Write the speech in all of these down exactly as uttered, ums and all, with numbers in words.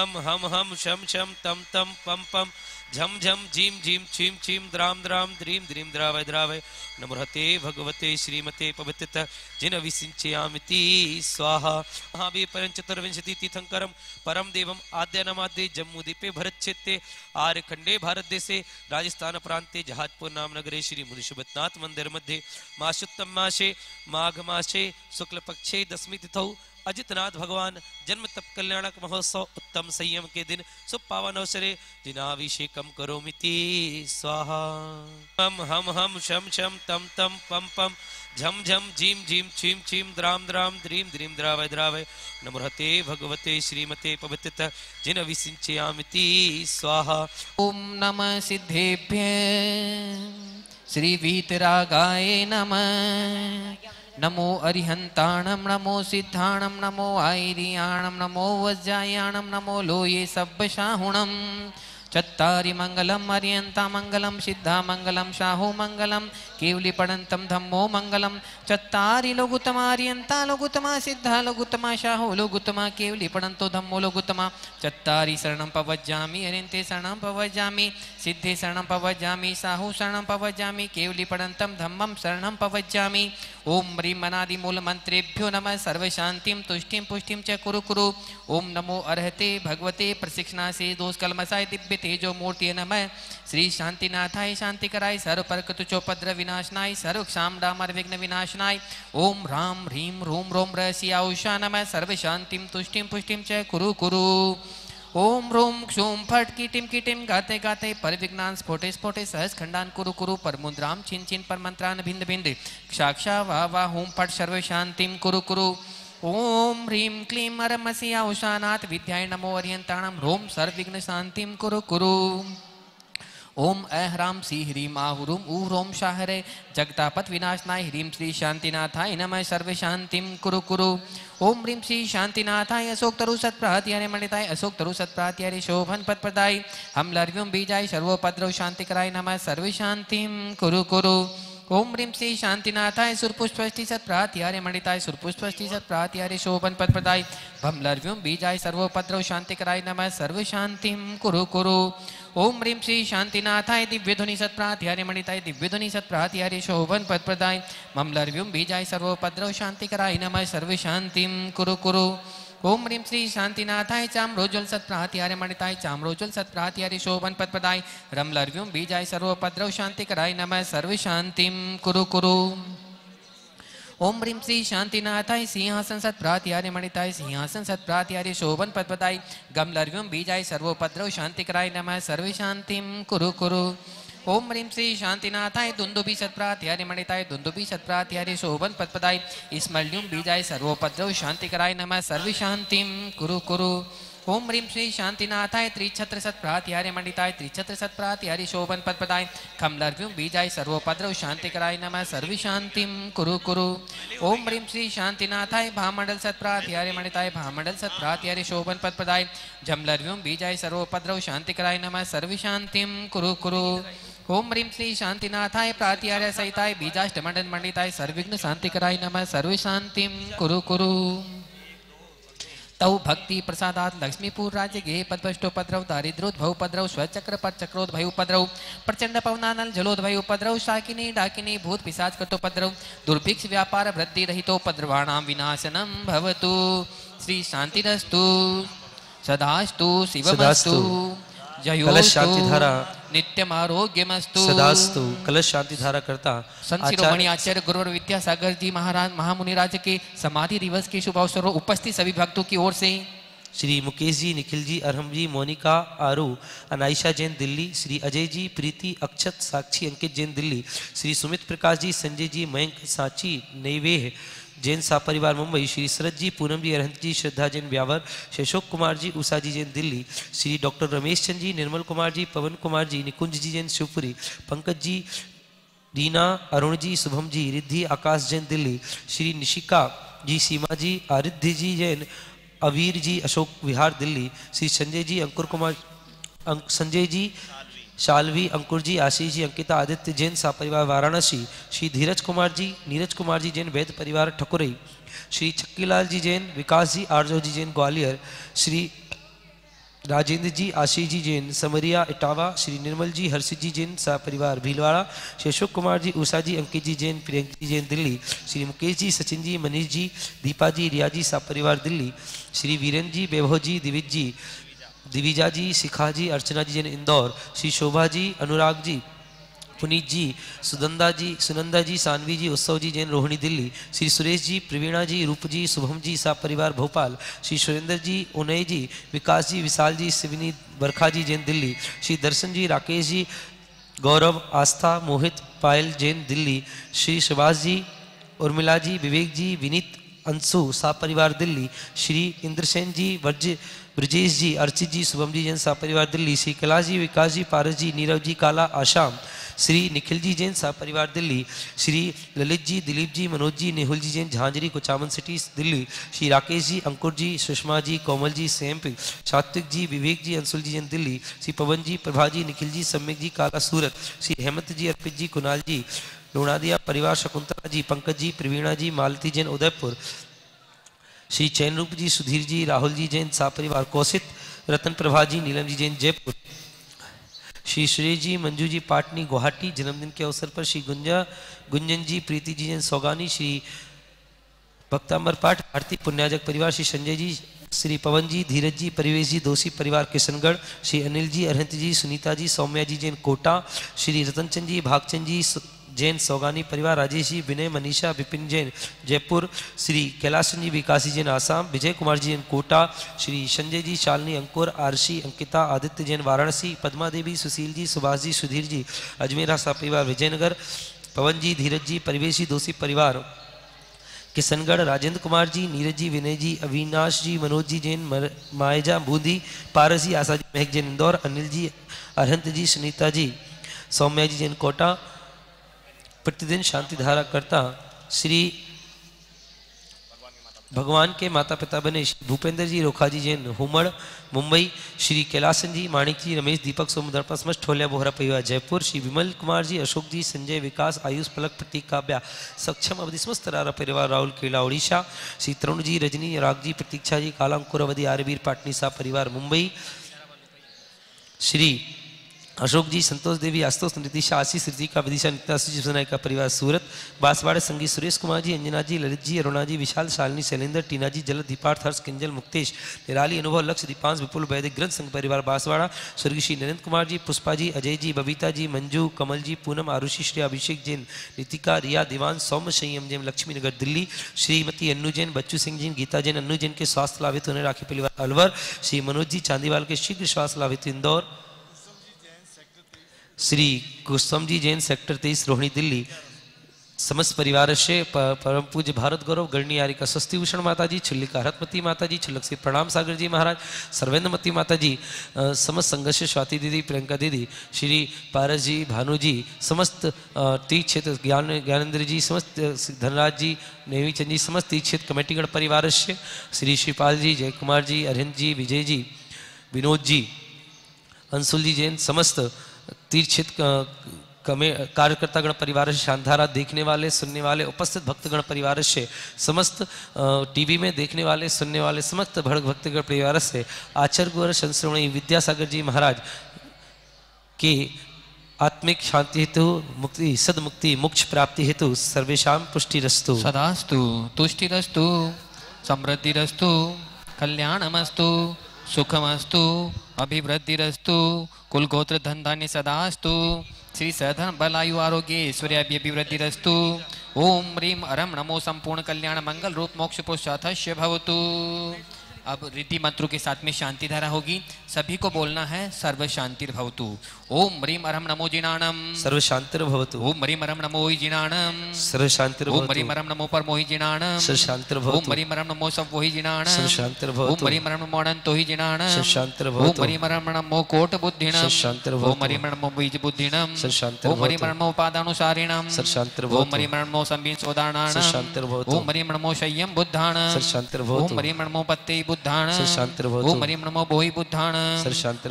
पम हम हम शम शम तम तम पम पम झम झम झीम झीम छीम छीम द्राम द्राम द्रीम द्रीम द्रावय द्रावय नमोहते भगवते श्रीमते पवित्रतः जिन विसिंचयामिति स्वाहा। हाँ भी पंचतरविंशति तीर्थंकरम परम देवम आद्यानामादे जम्मू दीपे भरत क्षेत्रे आर्यखंडे भारत देशे राजस्थान प्रांते जहाजपुर नाम नगरे श्री मुनिशुभनाथ मंदिर मध्ये मासुत्तम मासे माघ मासे शुक्ल पक्षे दशमी तिथौ अजितनाथ भगवान जन्म तप कल्याणक महोत्सव उत्तम संयम के दिन शुभ पावन अवसरे जिनाभिषेकम करोमिति स्वाहा। हम हम हम शम शम तम तम पम पम झम झम झीम झीम छीम छीम द्राम द्राम द्रीम द्रीम द्रावय द्रावय नमोहते भगवते श्रीमते पवित्रतः जिन विसिंचयामिति स्वाहा। ओम नमः सिद्धेभ्य श्री वीतरागाय नमः। नमो अरिहंताणं नमो सिद्धाणं नमो आयरियाणं नमो वज्रायाणं नमो लोये सब्बशाहुणं चत्तारि मंगलम अरिहंता मंगलम सिद्धा मंगलम शाहु मंगलम केवली पड़ंतम धम्मो मंगलम चत्तारि लोगुतमा अरिहंता लोगुतमा सिद्धा लोगुतमा शाहु लोगुतमा केवली पड़ंतो धम्मो लोगुतमा चत्तारि शरणं पवज्जामि अरिहंते शरणं पवज्जामि सिद्धे शरणं पवज्जामि शाहु शरणं पवज्जामि केवली पड़ंतम धम्मं शरणं पवज्जामि। ओम ह्रीं अनादि मूल मंत्रेभ्यो नमः सर्वशांतिं तुष्टिं पुष्टिं च कुरु कुरु। ओम नमो अर्हते भगवते प्रशिक्षणासे दोष कलमसाय दिव्य तेजो मूर्तिये नमः। श्री शांतिनाथाय शांतिकराय सर्व परकतुचोपद्र विनाशनाय सर्व क्षाम डामर विघ्न विनाशनाय ओम राम ह्रीं रूं रोम रहसि आयुषा नमः सर्वशांतिं तुष्टिं पुष्टिं च कुरु कुरु। ओम रोम क्षोम फट कीटिम कीटिम गाते गाते पर विज्ञान स्फोटे स्फोटे सहज खंडान कुरु कुरु पर मुद्राम छिन छिन पर मंत्रान भिंद भिंद क्षाक्षा वाह वाह होम फट सर्व शांतिम कुरु कुरु। ओम ह्रीं क्लीं अरमसिया उषानाथ विद्याय नमो अरिहंताणं रोम सर्वविघ्न शांतिम कुरु कुरु। ओम अह्राम सी ह्रीं आहुरुम ऊ रोम शाहरे जगतापत विनाशनाय ह्रीं श्री शांतिनाथाय नमः सर्वशांतिं कुरु कुरु। ओम ह्रीं श्री शांतिनाथाय अशोक तरु सत्प्राहति हरे मणिताय अशोक तरु सत्प्राहति हरे शोभन पद प्रदाय हम लर्व्यम बीजाय सर्वोपद्रव शांतिकराय नमः सर्वशांतिं कुरु कुरु। ओम ह्रीं श्री शांतिनाथाय सुरपुष्पष्टि सत्प्राहति हरे मणिताय सुरपुष्पष्टि सत्प्राहति हरे शोभन पद प्रदाय हम लर्व्यम बीजाय सर्वोपद्रव शांतिकराय नमः सर्वशांतिं कुरु कुरु। ओम ह्रीं श्री शांतिनाथाय दिव्यधुनि सत्प्राहति हरे मणिताय दिव्यधुनि सत्प्राहति हरे शोभन पद प्रदाय मम लर्व्यं बीजाय सर्वोपद्रव शांतिकराय नमः सर्वशांतिं कुरु कुरु। ओम ह्रीं श्री शांतिनाथाय चाम्रोज्ज्वल सत्प्राहति हरे मणिताय चाम्रोज्ज्वल सत्प्राहति हरे शोभन पद प्रदाय रम लर्व्यं बीजाय सर्वोपद्रव शांतिकराय नमः सर्वशांतिं कुरु कुरु। ओम ह्रीं श्री शांतिनाथाय सिंहासन सत्प्राहति हरे मणिताय सिंहासन सत्प्राहति हरे शोभन पद प्रदाय गम लर्व्यं बीजाय सर्वोपद्रव शांतिकराय नमः सर्वशांतिं कुरु कुरु। ओम ह्रीं श्री शांतिनाथाय दुंदुभि सत्प्राहति हरे मणिताय दुंदुभि सत्प्राहति हरे शोभन पद प्रदाय स्मल्युं बीजाय सर्वोपद्रव शांतिकराय नमः सर्वशांतिं कुरु कुरु। ओम ह्रीं श्री शांतिनाथाय त्रिछत्र सत्प्राहति हरे मणिताय त्रिछत्र सत्प्राहति हरे शोभन पद प्रदाय खम लर्व्यं बीजाय सर्वोपद्रव शांतिकराय नमः सर्वशांतिं कुरु कुरु। ओम ह्रीं श्री शांतिनाथाय भामंडल सत्प्राहति हरे मणिताय भामंडल सत्प्राहति हरे शोभन पद प्रदाय झम लर्व्यं बीजाय सर्वोपद्रव शांतिकराय नमः सर्वशांतिं कुरु कुरु। ओम ह्रीं श्री शांतिनाथाय प्रातिहार्य सहिताय बीजाष्टमंडल मणिताय सर्वविघ्न शांतिकराय नमः सर्वशांतिं कुरु कुरु। तौ भक्ति प्रसादात लक्ष्मीपुर राज्य गेय पद्भष्टोपद्रव दारिद्रोद्भवपद्रव स्वचक्रपद चक्रोद्भयोपद्रव प्रचंड पवनानल जलोद्भयोपद्रव शाकिनी डाकिनी भूत पिशाच कृतोपद्रव दुर्भिक्ष व्यापार वृद्धि रहितोपद्रवाणां विनाशनं भवतु। श्री शांतिरस्तु सदास्तु शिवमस्तु कलश शांतिधारा नित्यम आरोग्यमस्तु सदास्तु कलश शांतिधारा करता संत शिरोमणि आचार्य गुरुवर विद्यासागर जी महाराज महामुनि राज्य के समाधि दिवस के शुभ अवसर पर उपस्थित सभी भक्तों की ओर से श्री मुकेश जी निखिल जी अरहम जी मोनिका आरू अनायशा जैन दिल्ली श्री अजय जी प्रीति अक्षत साक्षी अंकित जैन दिल्ली श्री सुमित प्रकाश जी संजय जी मयंक सांची नैवेह जैन सा परिवार मुंबई श्री शरद जी पूनम जी अरहंत जी श्रद्धा जैन ब्यावर शेषोक कुमार जी उषा जी जैन दिल्ली श्री डॉक्टर रमेश चंद जी निर्मल कुमार जी पवन कुमार जी निकुंज जी जैन शिवपुरी पंकज जी रीना अरुण जी शुभम जी रिद्धि आकाश जैन दिल्ली श्री निशिका जी सीमा जी आरिद्धि जी जैन अवीर जी अशोक विहार दिल्ली श्री संजय जी अंकुर कुमार संजय जी शालवी अंकुर जी आशीष जी अंकिता आदित्य जैन सा परिवार वाराणसी श्री धीरज कुमार जी नीरज कुमार जी जैन वैद्य परिवार ठकुरई श्री छक्कीलाल जी जैन विकास जी आरजो जी जैन ग्वालियर श्री राजेंद्र जी, आशीष जी जैन, समरिया, इटावा, श्री निर्मल जी, हर्षित जी जैन, शाह परिवार भीलवाड़ा, श्री अशोक कुमार जी, उषा जी, अंकित जी जैन, प्रियंका जी जैन दिल्ली, श्री मुकेश जी, सचिन जी, मनीष जी, दीपा जी, रिया जी, शाह परिवार दिल्ली, श्री वीरेंद्र जी, वैभव जी, दिविज जी, दिविजा जी, शिखा जी, अर्चना जी जैन इंदौर, श्री शोभा जी, अनुराग जी, पुनीत जी, सुनंदा जी, सुनंदा जी, सानवी जी, उत्सव जी जैन रोहिणी दिल्ली, श्री सुरेश जी, प्रवीणा जी, रूप जी, शुभम जी, शाह परिवार भोपाल, श्री सुरेंद्र जी, उनय जी, विकास जी, विशाल जी, शिवनी, बरखा जी जैन दिल्ली, श्री दर्शन जी, राकेश जी, गौरव, आस्था, मोहित, पायल जैन दिल्ली, श्री सुभाष जी, उर्मिला जी, विवेक जी, विनीत, अंशु, शाह परिवार दिल्ली, श्री इंद्रसेन जी, वर्ज ब्रजेश जी, अर्चित जी, शुभम जी जैन शाह परिवार दिल्ली, श्री कैलाश जी, विकास जी, पारस जी, नीरव जी काला आसाम, श्री निखिल जी जैन शाह परिवार दिल्ली, श्री ललित जी, दिलीप जी, मनोज जी, नेहुल जी जैन झांझरी, कुचामन सिटी दिल्ली, श्री राकेश जी, अंकुर जी, सुषमा जी, कोमल जी, सैम्प, सात्विक जी, विवेक जी, अंशुल जी जैन दिल्ली, श्री पवन जी, प्रभा जी, निखिल जी, सम्यक जी काला सूरत, श्री हेमंत जी, अर्पित जी, कुणाल जी लोणादिया परिवार, शकुंतला जी, पंकज जी, प्रवीणा जी, मालती जैन उदयपुर, श्री चैनरूप जी, सुधीर जी, राहुल जी जैन शाह परिवार, कौशित, रतन प्रभा जी, नीलम जी जैन जयपुर, श्री श्रेय जी, मंजू जी पाटनी गुवाहाटी जन्मदिन के अवसर पर, श्री गुंजा गुंजन जी, प्रीति जी जैन सौगानी, श्री भक्तांबर पाठ, भारती पुण्याजक परिवार, श्री संजय जी, श्री पवन जी, धीरज जी, परिवेश जी, दोषी परिवार किशनगढ़, श्री अनिल जी, अरहंत जी, सुनीता जी, सौम्या जी जैन कोटा, श्री रतनचंद जी, भागचंद जी जैन सौगानी परिवार, राजेश जी, विनय, मनीषा, विपिन जैन जयपुर, श्री कैलाश जी, विकासी जैन आसाम, विजय कुमार जी जैन कोटा, श्री संजय जी, शालिनी, अंकुर, आरशी, अंकिता, आदित्य जैन वाराणसी, पद्मा देवी, सुशील जी, सुभाष जी, सुधीर जी अजमेरा शाह परिवार विजयनगर, पवन जी, धीरज जी, परिवेश जी, दोषी परिवार किशनगढ़, राजेंद्र कुमार जी, नीरज जी, विनय जी, अविनाश जी, मनोज जी जैन मायजा बूंदी, पारस जी, आशा जी, महक जैन इंदौर, अनिल जी, अरहंत जी, सुनीता जी, सौम्या जी जैन कोटा, प्रतिदिन शांति धारा करता श्री भगवान के माता पिता बने, श्री भूपेंद्र जी, रोखाजी जैन हुमड़ मुंबई, श्री कैलासन जी, माणिक जी, रमेश, दीपक सोमदर्पस्मश ठोलिया बोहरा परिवार जयपुर, श्री विमल कुमार जी, अशोक जी, संजय, विकास, आयुष, पलक, प्रतीक, काव्या, सक्षम अवधि समस्त रारा परिवार राहुल केला उड़ीसा, श्री तरुण जी, रजनी, राग जी, प्रतीक्षा जी, कालांकुर अवधि आरवीर पाटनी शाह परिवार मुंबई, श्री अशोक जी, संतोष देवी, आशुतोष, नितिशा, आशीष, ऋतिका, विदिशा, नित्या, सुजीवसनाय का परिवार सूरत, बांसवाड़े संगीत, सुरेश कुमार जी, अंजना जी, ललित जी, अरुणा जी, विशाल, शालिनी, शैलेंद्र, टीना जी, जल, दीपार्थ, हर्ष, किंजल, मुक्तेश, निराली, अनुभव, लक्ष्य, दीपांश, विपुल, वैदिक ग्रंथ संघ परिवार बांसवाड़ा, स्वर्गीय श्री नरेंद्र कुमार जी, पुष्पा जी, अजय जी, बबीता जी, मंजू, कमल जी, पूनम, आरुषि, श्री अभिषेक जैन, नीतिका, रिया, दीवान, सौम्य, संयम जैन लक्ष्मीनगर दिल्ली, श्रीमती अन्नू जैन, बच्चू सिंह जैन, गीता जैन, अन्नू जैन के स्वास्थ्य लाभित होने राखी परिवार अलवर, श्री मनोज जी, चांदीवाल के शीघ्र स्वास्थ्य लाभित इंदौर, श्री कुसुम जी जैन सेक्टर तेईस रोहिणी दिल्ली, समस्त परिवार से परम पूज्य भारत गौरव गणनीयारी का स्वस्ति भूषण माता जी, छुल्लिका हरतमती माता जी, छुल्लक से प्रणाम सागर जी महाराज, सर्वेंद्रमती माता जी, समस्त संघर्ष स्वाति दीदी, प्रियंका दीदी, श्री पारस जी, भानु जी, समस्त तीर्थ क्षेत्र ज्ञान ज्ञानेन्द्र जी, समस्त धनराज जी, नेमीचंद जी, समस्त तीर्थ क्षेत्र कमेटीगढ़ परिवार से, श्री श्रीपाल जी, जयकुमार जी, अरहिंद जी, विजय जी, विनोद जी, अंशुल जी जैन, समस्त तीर्थ कमे कार्यकर्ता गण परिवार से, शानधारा देखने वाले सुनने वाले उपस्थित भक्तगण परिवार से, समस्त टीवी में देखने वाले सुनने वाले समस्त भड़क भक्तगण परिवार से, आचार्य गौर संश्रवणी विद्यासागर जी महाराज के आत्मिक शांति हेतु, मुक्ति सदमुक्ति मोक्ष प्राप्ति हेतु, सर्वेशा पुष्टिरस्तु, सदास्तु तुष्टिरस्तु, समृद्धिरस्तु, कल्याणमस्तु, सुखमस्तु, अभिवृद्धिरस्तु, कुलगोत्र धन धान्य सदास्तु, श्री सधन बलायु आरोग्य ऐश्वर्य अभिवृद्धिरस्तु, ओम ह्रीम अरम नमो संपूर्ण कल्याण मंगल रूप मोक्ष पुरुषार्थस्य भवतु। अब रिद्धि मंत्रों के साथ में शांति धारा होगी, सभी को बोलना है सर्व शांतिर्भवतु। ओम ह्रीम अरम नमो जिनाणम सर्व शांतिर्भवतु। ओम ह्रीम अरम नमो जिनाणम सर्व शांतिर्भवतु। ओम ह्रीम अरम नमो परमोहि जिनाणम सर्व शांतिर्भवतु। ओम ह्रीम अरम नमो संवोहि जिनाणम सर्व शांतिर्भवतु। ओम ह्रीम अरम नमो अनंतोहि जिनाणम सर्व शांतिर्भवतु। ओम ह्रीम अरम नमो कोट बुद्धिनम सर्व शांतिर्भवतु। ओम ह्रीम अरम नमो बीज बुद्धिनम सर्व शांतिर्भवतु। ओम ह्रीम अरम नमो पादानुसारिणम सर्व शांतिर्भवतु। ओम ह्रीम अरम नमो संबिन सोदानाणम सर्व शांतिर्भवतु। ओम ह्रीम अरम नमो शय्यम बुद्धाणम सर्व शांतिर्भवतु। ओम ह्रीम अरम नमो पत्ते बुद्धान ओ मरियम नमो बोहि बुद्धान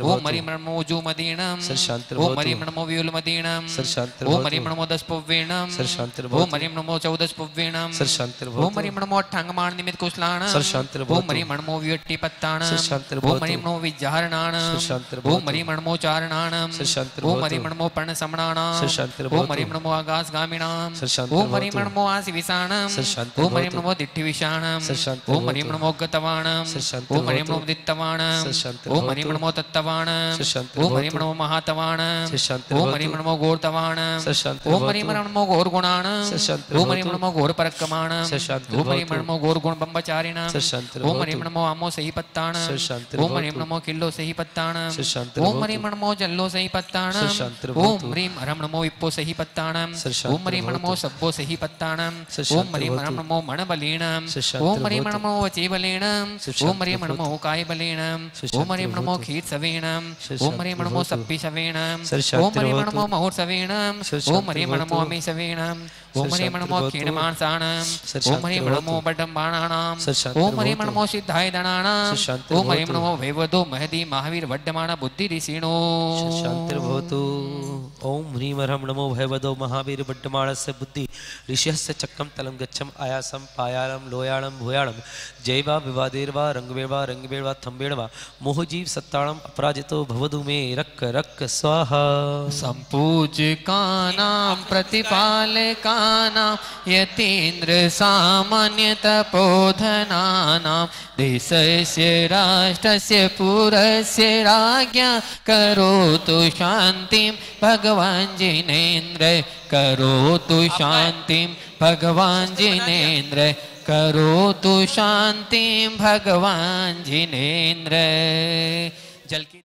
ओ मरियम नमो जु मदीनम ओ मरियम नमो व्यूल मदीनम ओ मरियम नमो दस पुवेणम ओ मरियम नमो चौदस पुवेणम ओ मरियम नमो अठांग मान निमित कुशलान ओ मरियम नमो व्युट्टी पत्तान ओ मरियम नमो विजहरणान ओ मरियम नमो चारणान ओ मरियम नमो पर्ण समणान ओ मरियम नमो आकाश गामिनाम ओ मरियम नमो आसि विसाणम ओ मरियम नमो दिट्ठि विशाणम ओ मरियम नमो गतवाणम ओ मरियम नमो दित्तवाणम ओ मरियम नमो तत्तवाणम ओ मरियम नमो महातवाणम ओ मरियम नमो गोरतवाणम ओ मरियम नमो गोर गुणाणम ओ मरियम नमो गोर परकमाणम ओ मरियम नमो गोर गुण बम्बचारिणम ओ मरियम नमो आमो सही पत्ताणम ओ मरियम नमो किल्लो सही पत्ताणम ओ मरियम नमो जल्लो सही पत्ताणम ओ मरियम नमो इप्पो सही पत्ताणम ओ मरियम नमो सब्बो सही पत्ताणम ओ मरियम नमो मणबलीणम ओ मरियम नमो वचेबलीणम ओ मरियम नमो कायबलीणम ओ मरियम नमो खीतसवेणम ओ मरियम नमो सप्पिसवेणम ओ मरियम नमो महोत्सवेणम ओ मरियम नमो अमीसवेणम ओ मरियम नमो कीणमानसाणम ओ मरियम नमो बडम्बाणाणाम ओ मरियम नमो सिद्धायदानाणाम ओ मरियम नमो वैवदो महदी महावीर वड्डमाना बुद्धि ऋषिणो शांतिर्भवतु ओम ह्रीम रम नमो भैवदो महावीर वड्डमाणस्य बुद्धि ऋष्यस्य चक्कम तलं गच्छम आयासम पायालम लोयालम भूयालम जयवा विवादेर्वा रंगवेवा रंगवेवा थंबेड़वा मोहजीव सत्ताणम अपराजितो भवदु मे रक्क रक्क स्वाहा। संपूजकानां प्रतिपालकानां यतीन्द्र सामान्य तपोधनानां देशस्य राष्ट्रस्य पुरस्य राज्ञा करोतु शान्तिं भगवान् जिनेन्द्र करोतु शान्तिं भगवान् जिनेन्द्र करोतु शान्तिं भगवान् जिनेन्द्र जल की